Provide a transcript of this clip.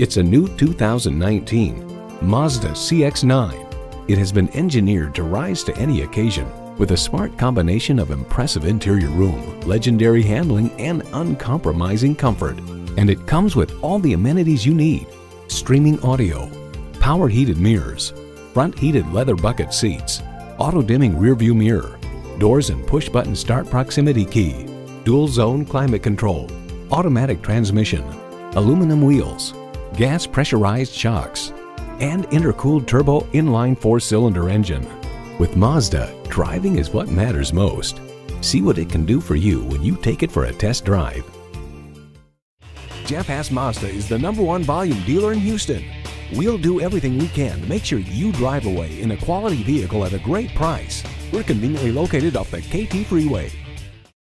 It's a new 2019 Mazda CX-9. It has been engineered to rise to any occasion with a smart combination of impressive interior room, legendary handling, and uncompromising comfort. And it comes with all the amenities you need: streaming audio, power heated mirrors, front heated leather bucket seats, auto dimming rear view mirror, doors and push button start proximity key, dual zone climate control, automatic transmission, aluminum wheels, gas pressurized shocks, and intercooled turbo inline 4-cylinder engine. With Mazda, driving is what matters most. See what it can do for you when you take it for a test drive. Jeff Haas Mazda is the #1 volume dealer in Houston. We'll do everything we can to make sure you drive away in a quality vehicle at a great price. We're conveniently located off the Katy freeway.